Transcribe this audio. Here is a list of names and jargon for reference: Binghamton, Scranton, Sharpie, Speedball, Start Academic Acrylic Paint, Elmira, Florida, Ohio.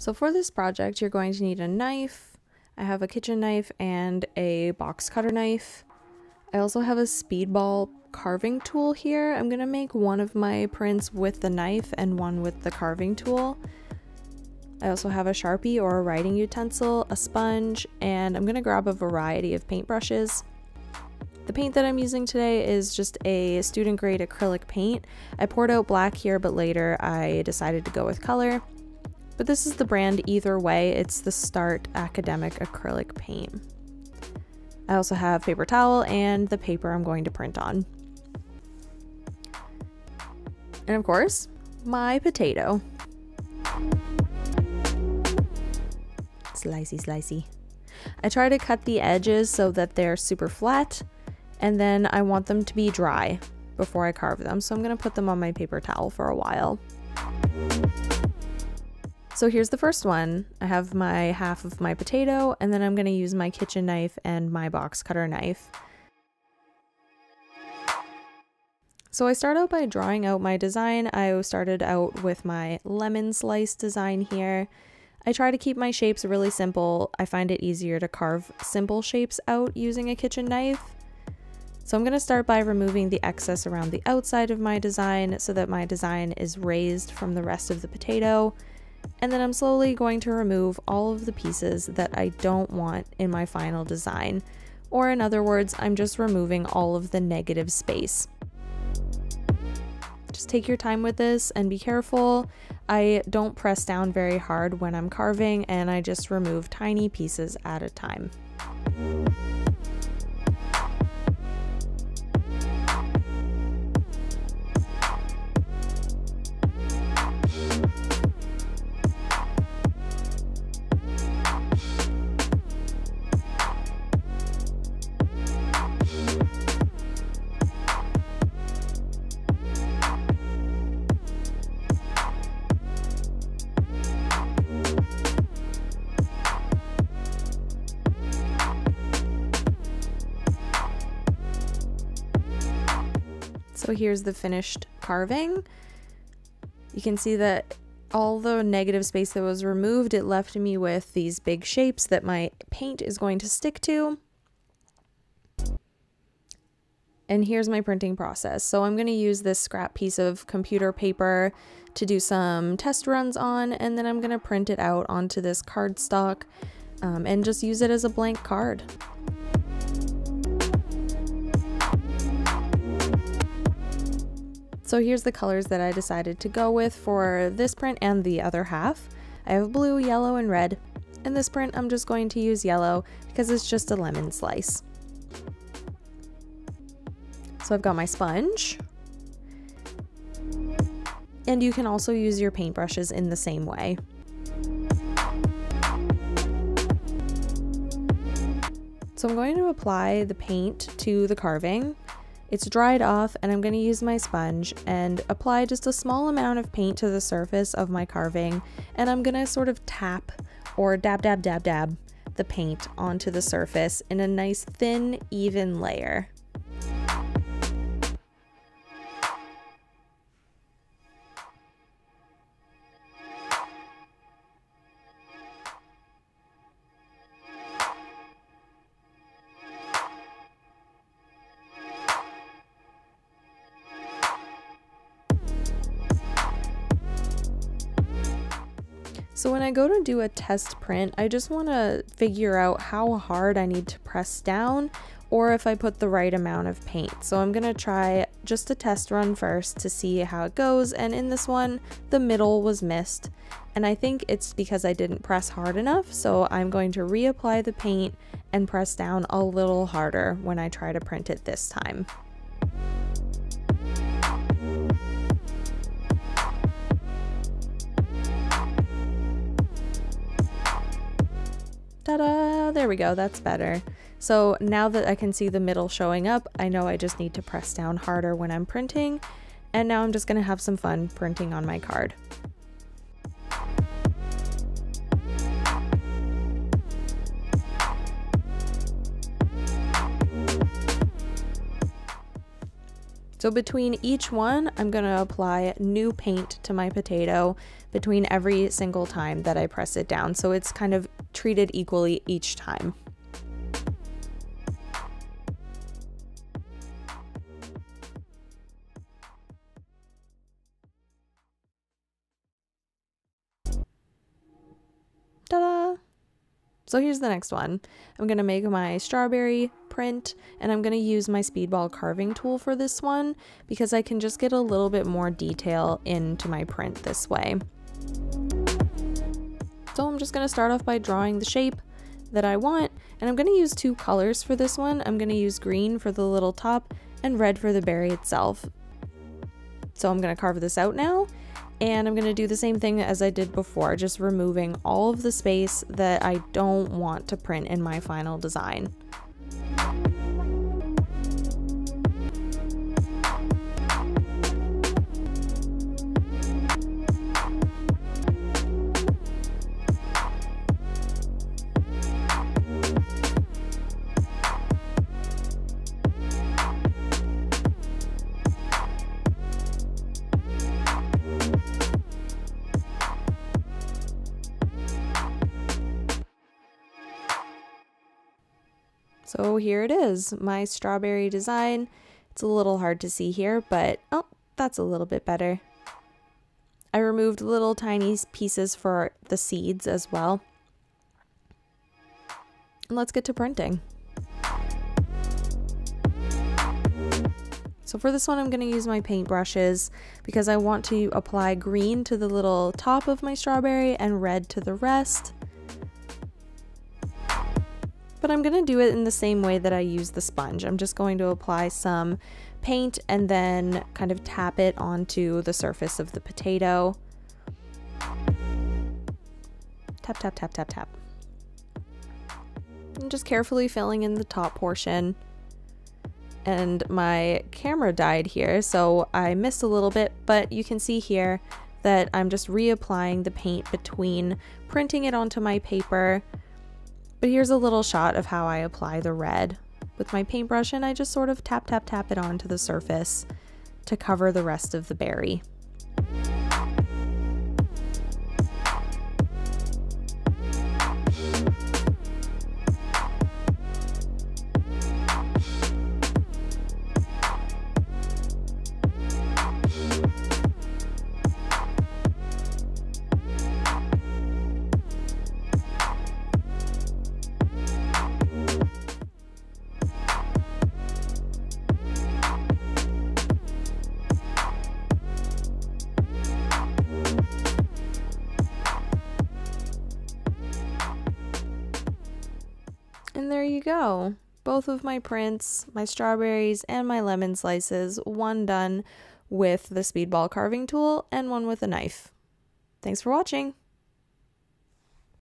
So for this project, you're going to need a knife. I have a kitchen knife and a box cutter knife. I also have a Speedball carving tool here. I'm gonna make one of my prints with the knife and one with the carving tool. I also have a Sharpie or a writing utensil, a sponge, and I'm gonna grab a variety of paintbrushes. The paint that I'm using today is just a student grade acrylic paint. I poured out black here, but later I decided to go with color. But this is the brand either way. It's the Start Academic Acrylic Paint. I also have paper towel and the paper I'm going to print on. And of course, my potato. Slicey, slicey. I try to cut the edges so that they're super flat, and then I want them to be dry before I carve them. So I'm gonna put them on my paper towel for a while. So here's the first one. I have my half of my potato, and then I'm gonna use my kitchen knife and my box cutter knife. So I start out by drawing out my design. I started out with my lemon slice design here. I try to keep my shapes really simple. I find it easier to carve simple shapes out using a kitchen knife. So I'm gonna start by removing the excess around the outside of my design so that my design is raised from the rest of the potato. And then I'm slowly going to remove all of the pieces that I don't want in my final design. Or in other words, I'm just removing all of the negative space. Just take your time with this and be careful. I don't press down very hard when I'm carving, and I just remove tiny pieces at a time. So here's the finished carving. You can see that all the negative space that was removed, it left me with these big shapes that my paint is going to stick to. And here's my printing process. So I'm gonna use this scrap piece of computer paper to do some test runs on, and then I'm gonna print it out onto this cardstock and just use it as a blank card. So here's the colors that I decided to go with for this print and the other half. I have blue, yellow, and red. In this print, I'm just going to use yellow because it's just a lemon slice. So I've got my sponge. And you can also use your paintbrushes in the same way. So I'm going to apply the paint to the carving. It's dried off, and I'm going to use my sponge and apply just a small amount of paint to the surface of my carving, and I'm going to sort of tap or dab the paint onto the surface in a nice thin, even layer. So when I go to do a test print, I just want to figure out how hard I need to press down or if I put the right amount of paint. So I'm going to try just a test run first to see how it goes, and in this one, the middle was missed. And I think it's because I didn't press hard enough, so I'm going to reapply the paint and press down a little harder when I try to print it this time. Ta-da! There we go, that's better. So now that I can see the middle showing up, I know I just need to press down harder when I'm printing, and now I'm just gonna have some fun printing on my card. So between each one, I'm going to apply new paint to my potato between every single time that I press it down. So it's kind of treated equally each time. Ta-da! So here's the next one. I'm going to make my strawberry print, and I'm going to use my Speedball carving tool for this one because I can just get a little bit more detail into my print this way. So I'm just going to start off by drawing the shape that I want, and I'm going to use two colors for this one. I'm going to use green for the little top and red for the berry itself. So I'm going to carve this out now. And I'm going to do the same thing as I did before, just removing all of the space that I don't want to print in my final design. So here it is, my strawberry design. It's a little hard to see here, but oh, that's a little bit better. I removed little tiny pieces for the seeds as well. And let's get to printing. So for this one, I'm going to use my paint brushes because I want to apply green to the little top of my strawberry and red to the rest. But I'm going to do it in the same way that I use the sponge. I'm just going to apply some paint and then kind of tap it onto the surface of the potato. Tap, tap, tap, tap, tap. I'm just carefully filling in the top portion. And my camera died here, so I missed a little bit, but you can see here that I'm just reapplying the paint between printing it onto my paper. But here's a little shot of how I apply the red with my paintbrush, and I just sort of tap, tap, tap it onto the surface to cover the rest of the berry. And there you go, both of my prints, my strawberries and my lemon slices, one done with the Speedball carving tool and one with a knife. Thanks for watching.